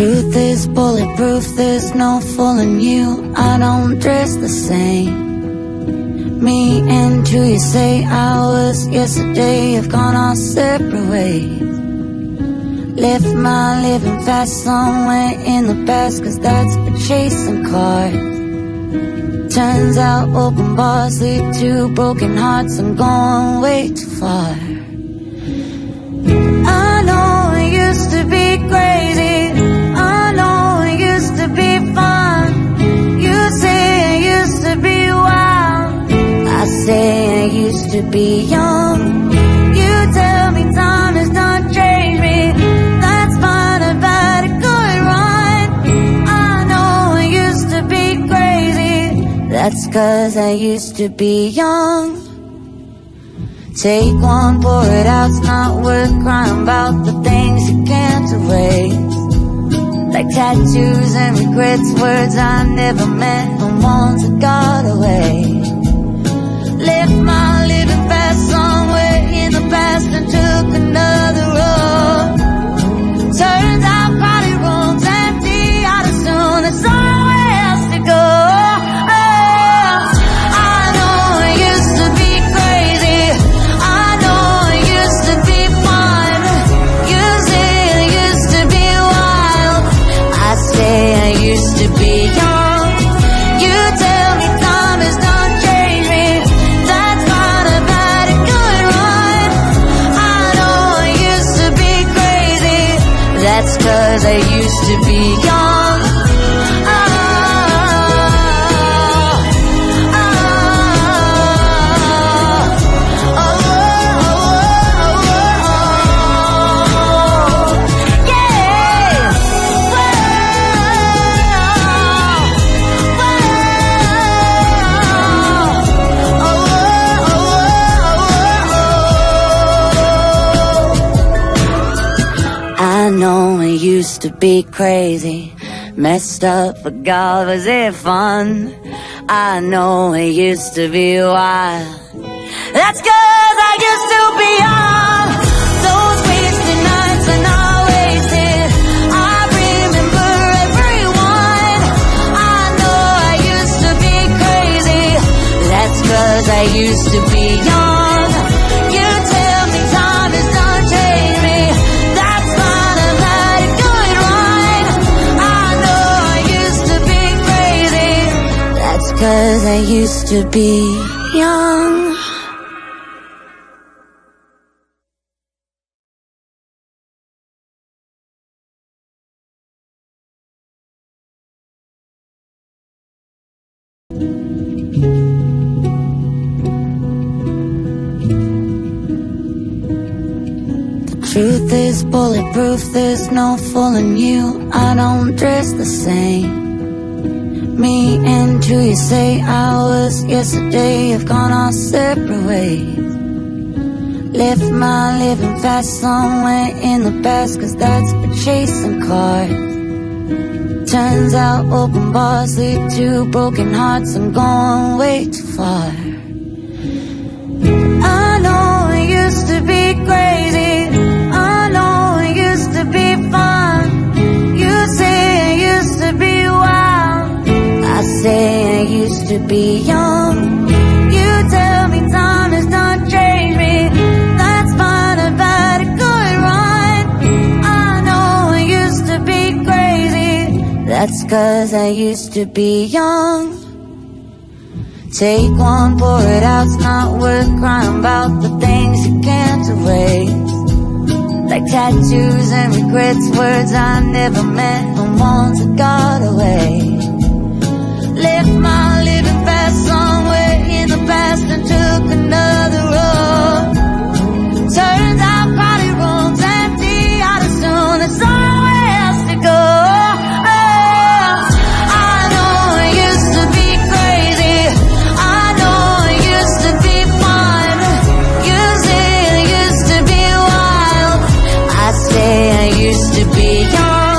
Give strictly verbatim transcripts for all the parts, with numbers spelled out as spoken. Truth is bulletproof, there's no fooling you. I don't dress the same. Me and who you say I was yesterday have gone our separate ways. Left my living fast somewhere in the past, cause that's for chasing cars. Turns out open bars lead to broken hearts. I'm going way too far. I know it used to be crazy, I know it used to be fun. You say I used to be wild, I say I used to be young. You tell me time has not changed me, that's fine, I've had a good ride. I know I used to be crazy, that's cause I used to be young. Take one, pour it out, it's not worth crying about the things you can't erase. Like tattoos and regrets, words I never meant, the ones that got away. Left my living fast somewhere in the past and took another road. Turns out probably roads empty, I'd as soon as somewhere else to go. Cause I used to be young. Oh, oh, oh, oh, oh, oh, yeah. Whoa, whoa, whoa, whoa, whoa, whoa. I know I used to be crazy, messed up, but God was it fun. I know I used to be wild, that's cause I used to be young. Those wasted nights are not wasted, I remember everyone. I know I used to be crazy, that's cause I used to be young. You tell me time has not changed me, that's fine, I've had a good ride. I know I used to be crazy, that's cause I used to be young. Truth is bulletproof, there's no fooling you. I don't dress the same. Me and who you say I was yesterday have gone our separate ways. Left my living fast somewhere in the past, cause that's for chasing cars. Turns out open bars lead to broken hearts. I'm going way too far. I know I used to be crazy, to be fun. You say I used to be wild, I say I used to be young. You tell me time has not changed me, that's fine, I've had a good ride. I know I used to be crazy, that's cause I used to be young. Take one, pour it out, it's not worth crying about the things you can't erase. Like tattoos and regrets, words I never meant, the ones that got away. Left my living fast somewhere in the past and took another road. Turns out probably roads empty, I'd as soon as somewhere else to go. Oh, I know I used to be crazy, I know I used to be fun. You say I used to be wild, I say I used to be young.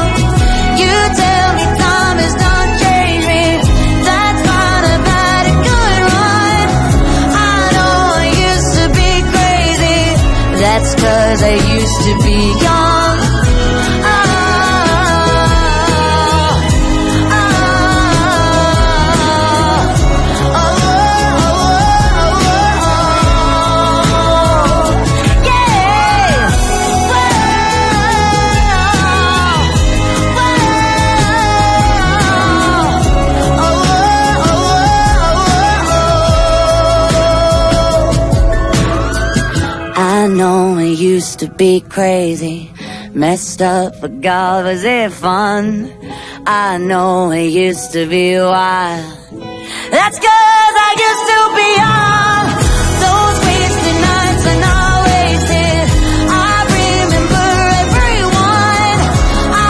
You tell me time has not changed me, that's fine, I've had a good ride. I know I used to be crazy, that's cause I used to be young. Oh, I know it used to be crazy, messed up, but God, was it fun? I know it used to be wild. That's 'cause I used to be on those wasted nights when I wasted. I remember everyone.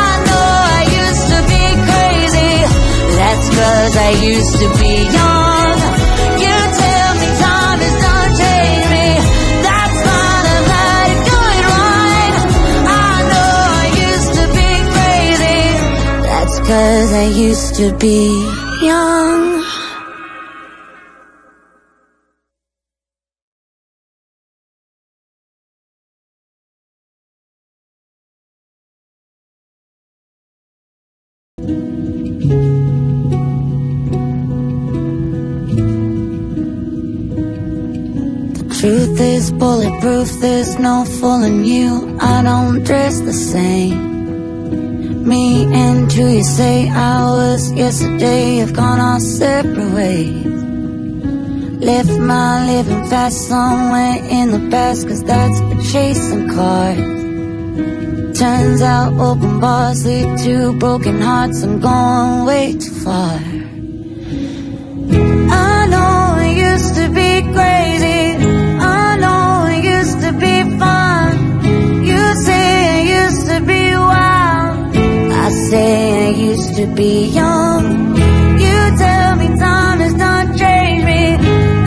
I know I used to be crazy. That's 'cause I used to be young. You tell me time has done changed me. That's not a bad going right. I know I used to be crazy. That's 'cause I used to be young. Truth is bulletproof, there's no fooling you. I don't dress the same. Me and who you say I was yesterday have gone our separate ways. Left my living fast somewhere in the past, 'cause that's for chasing cars. Turns out open bars lead to broken hearts. I'm going way too far. I know I used to be crazy. Say I used to be young. You tell me time has not changed me.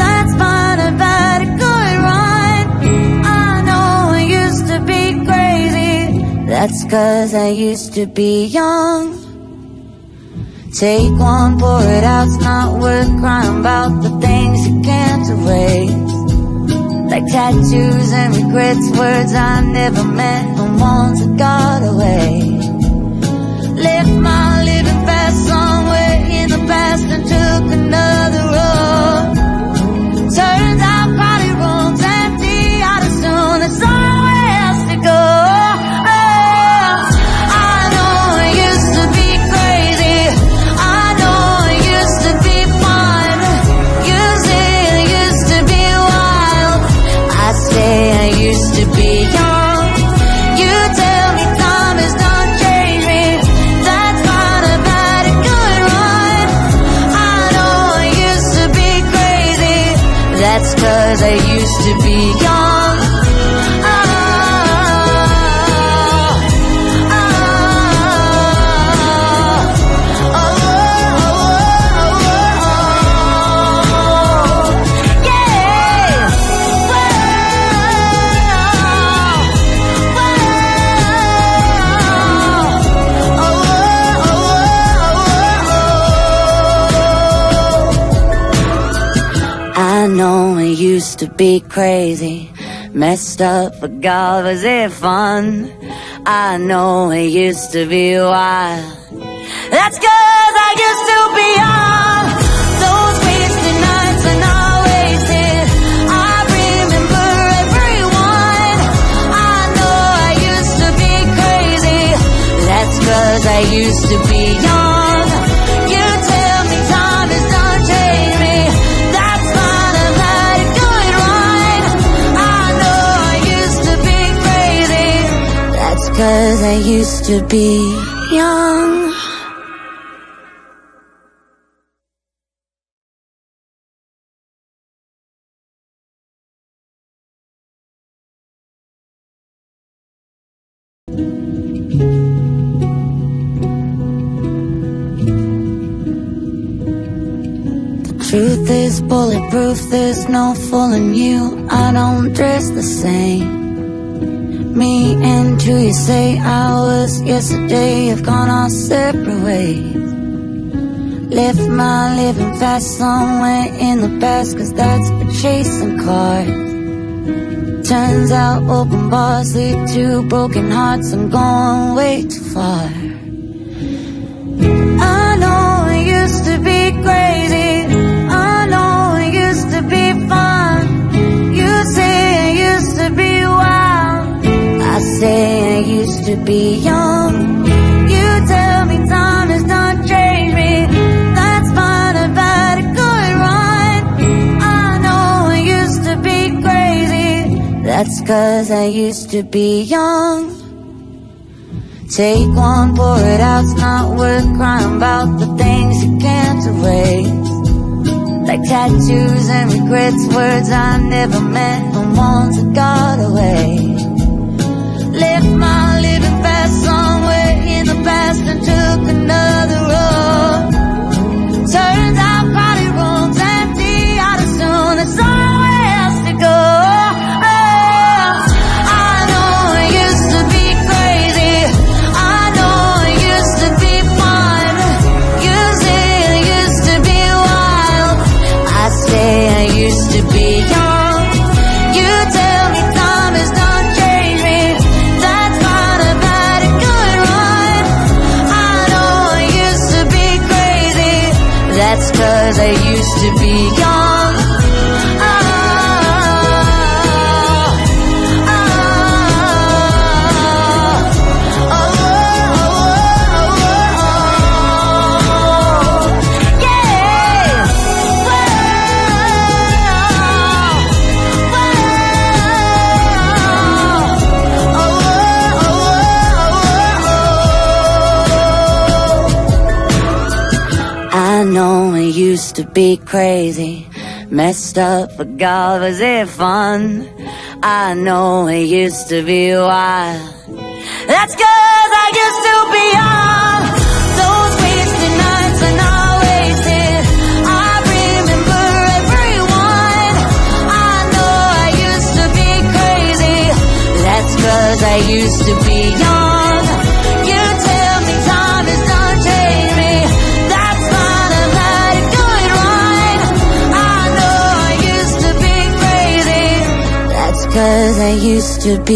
That's fine, a bad, a good run. I know I used to be crazy. That's 'cause I used to be young. Take one, pour it out, it's not worth crying about the things you can't erase. Like tattoos and regrets, words I never meant, the ones that got away. Left my living fast somewhere in the past and took another road. Turns out probably room's empty. I'd as soon as somewhere else to go. Oh, I know I used to be crazy. I know I used to be fun. You say I used to be wild. I say I used to be young. You tell me time is not changed me. That's 'cause I used to be young. Oh, oh, oh, oh, oh, yeah. Whoa, whoa, oh, oh, oh, oh. I know I used to be crazy, messed up, but God, was it fun? I know it used to be wild. That's 'cause I used to be on those wasted nights when I wasted. I remember everyone. I know I used to be crazy. That's 'cause I used to be young. You tell me time has not changed me. That's not a bad, a good run. I know I used to be crazy. That's 'cause I used to be young. Truth is bulletproof, there's no fooling you. I don't dress the same. Me and who you say I was yesterday have gone our separate ways. Left my living fast somewhere in the past, 'cause that's for chasing cars. Turns out open bars lead to broken hearts. I'm going way too far. I know I used to be crazy. I used to be young. You tell me time has not changed me. That's fine, a bad, a good run. I know I used to be crazy. That's 'cause I used to be young. Take one, pour it out, it's not worth crying about the things you can't erase. Like tattoos and regrets, words I never meant, the ones that got away. Left my living fast somewhere in the past and took another road. Turns out probably room's empty, I'd as soon as somewhere else to go. I used to be young. Oh, oh, oh, oh, oh, oh, yeah. Whoa, whoa, whoa, whoa, whoa, whoa. I know I used to be crazy, messed up, but God, was it fun? I know it used to be wild. That's 'cause I used to be young. Those wasted nights and I wasted, I remember everyone. I know I used to be crazy. That's 'cause I used to be young. You tell me time is done changing me. That's fine. I know I used to be crazy. That's 'cause I used to be